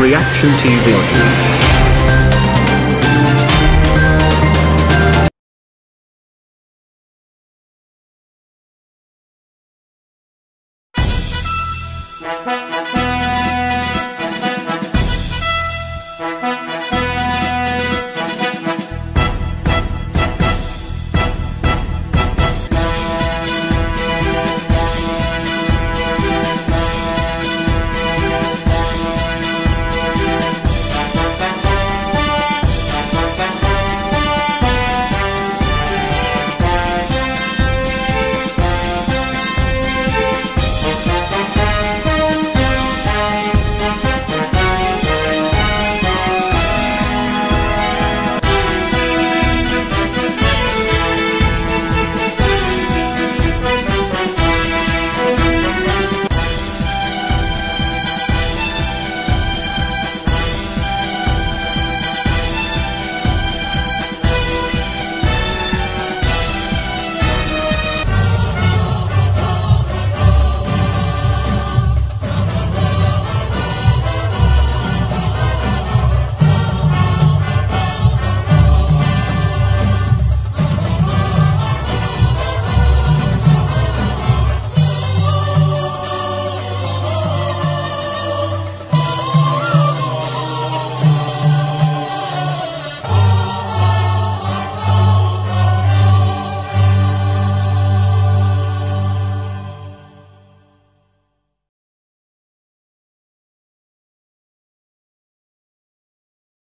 Reaction TV Urdu।